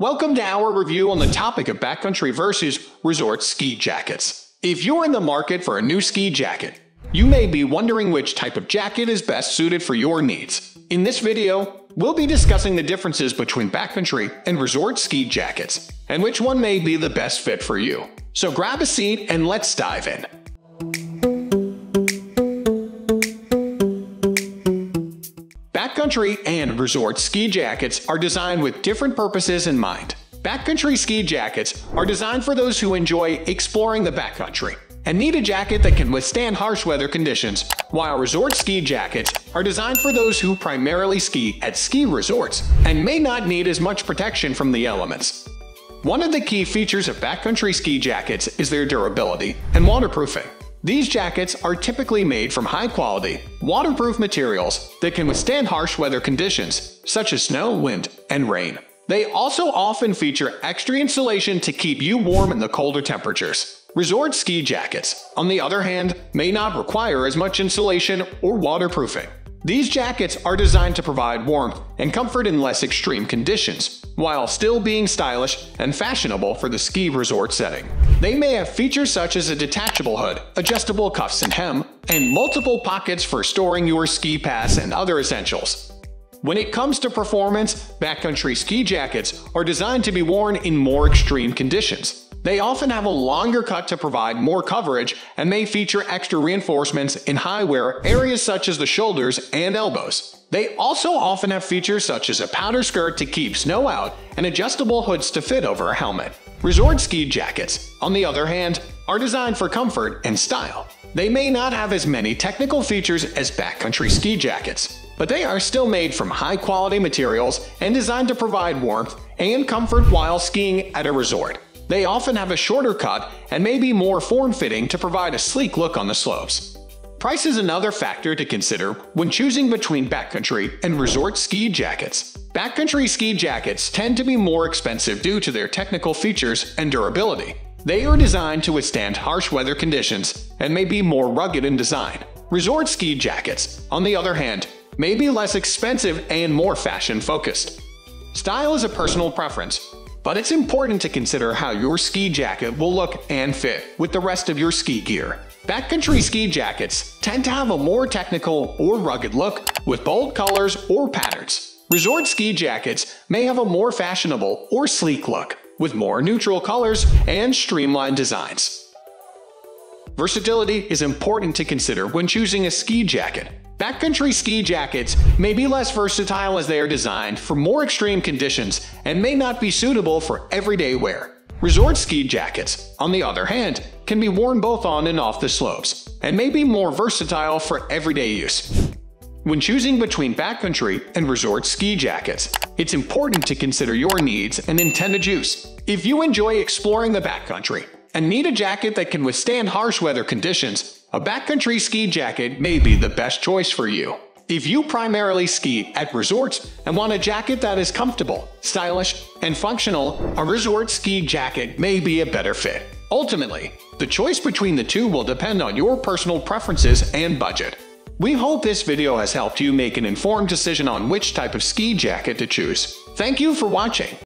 Welcome to our review on the topic of backcountry versus resort ski jackets. If you're in the market for a new ski jacket, you may be wondering which type of jacket is best suited for your needs. In this video, we'll be discussing the differences between backcountry and resort ski jackets, and which one may be the best fit for you. So grab a seat and let's dive in. Backcountry and resort ski jackets are designed with different purposes in mind. Backcountry ski jackets are designed for those who enjoy exploring the backcountry and need a jacket that can withstand harsh weather conditions, while resort ski jackets are designed for those who primarily ski at ski resorts and may not need as much protection from the elements. One of the key features of backcountry ski jackets is their durability and waterproofing. These jackets are typically made from high-quality, waterproof materials that can withstand harsh weather conditions, such as snow, wind, and rain. They also often feature extra insulation to keep you warm in the colder temperatures. Resort ski jackets, on the other hand, may not require as much insulation or waterproofing. These jackets are designed to provide warmth and comfort in less extreme conditions, while still being stylish and fashionable for the ski resort setting. They may have features such as a detachable hood, adjustable cuffs and hem, and multiple pockets for storing your ski pass and other essentials. When it comes to performance, backcountry ski jackets are designed to be worn in more extreme conditions. They often have a longer cut to provide more coverage and may feature extra reinforcements in high wear areas such as the shoulders and elbows. They also often have features such as a powder skirt to keep snow out and adjustable hoods to fit over a helmet. Resort ski jackets, on the other hand, are designed for comfort and style. They may not have as many technical features as backcountry ski jackets, but they are still made from high-quality materials and designed to provide warmth and comfort while skiing at a resort. They often have a shorter cut and may be more form-fitting to provide a sleek look on the slopes. Price is another factor to consider when choosing between backcountry and resort ski jackets. Backcountry ski jackets tend to be more expensive due to their technical features and durability. They are designed to withstand harsh weather conditions and may be more rugged in design. Resort ski jackets, on the other hand, may be less expensive and more fashion-focused. Style is a personal preference, but it's important to consider how your ski jacket will look and fit with the rest of your ski gear. Backcountry ski jackets tend to have a more technical or rugged look with bold colors or patterns. Resort ski jackets may have a more fashionable or sleek look with more neutral colors and streamlined designs. Versatility is important to consider when choosing a ski jacket. Backcountry ski jackets may be less versatile as they are designed for more extreme conditions and may not be suitable for everyday wear. Resort ski jackets, on the other hand, can be worn both on and off the slopes and may be more versatile for everyday use. When choosing between backcountry and resort ski jackets, it's important to consider your needs and intended use. If you enjoy exploring the backcountry and need a jacket that can withstand harsh weather conditions, a backcountry ski jacket may be the best choice for you. If you primarily ski at resorts and want a jacket that is comfortable, stylish, and functional, a resort ski jacket may be a better fit. Ultimately, the choice between the two will depend on your personal preferences and budget. We hope this video has helped you make an informed decision on which type of ski jacket to choose. Thank you for watching.